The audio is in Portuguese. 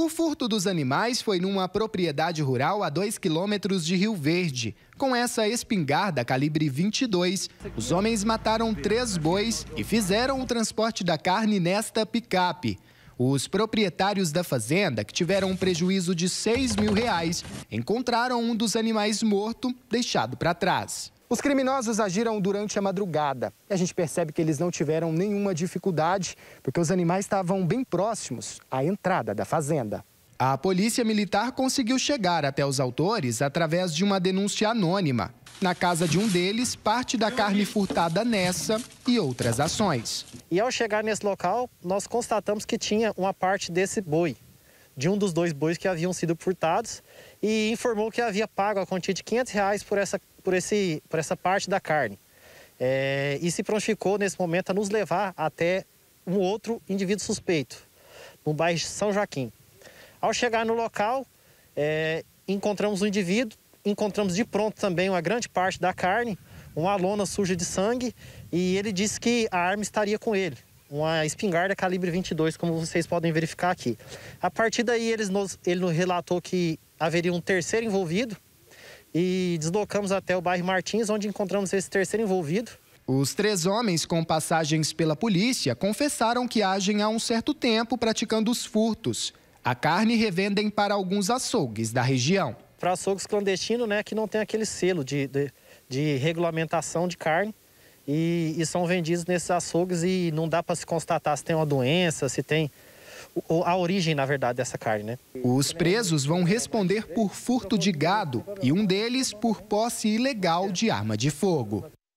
O furto dos animais foi numa propriedade rural a 2 quilômetros de Rio Verde. Com essa espingarda calibre 22, os homens mataram 3 bois e fizeram o transporte da carne nesta picape. Os proprietários da fazenda, que tiveram um prejuízo de R$ 6.000, encontraram um dos animais morto, deixado para trás. Os criminosos agiram durante a madrugada e a gente percebe que eles não tiveram nenhuma dificuldade porque os animais estavam bem próximos à entrada da fazenda. A polícia militar conseguiu chegar até os autores através de uma denúncia anônima. Na casa de um deles, parte da carne furtada nessa e outras ações. E ao chegar nesse local, nós constatamos que tinha uma parte desse boi, de um dos 2 bois que haviam sido furtados, e informou que havia pago a quantia de R$ 500 por essa parte da carne. E se prontificou nesse momento a nos levar até um outro indivíduo suspeito, no bairro de São Joaquim. Ao chegar no local, encontramos o indivíduo, encontramos de pronto também uma grande parte da carne, uma lona suja de sangue, e ele disse que a arma estaria com ele. Uma espingarda calibre 22, como vocês podem verificar aqui. A partir daí, ele nos relatou que haveria um terceiro envolvido e deslocamos até o bairro Martins, onde encontramos esse terceiro envolvido. Os 3 homens com passagens pela polícia confessaram que agem há um certo tempo praticando os furtos. A carne revendem para alguns açougues da região. Para açougues clandestinos, né, que não tem aquele selo de regulamentação de carne. E são vendidos nesses açougues e não dá para se constatar se tem uma doença, se tem a origem, na verdade, dessa carne, né? Os presos vão responder por furto de gado e um deles por posse ilegal de arma de fogo.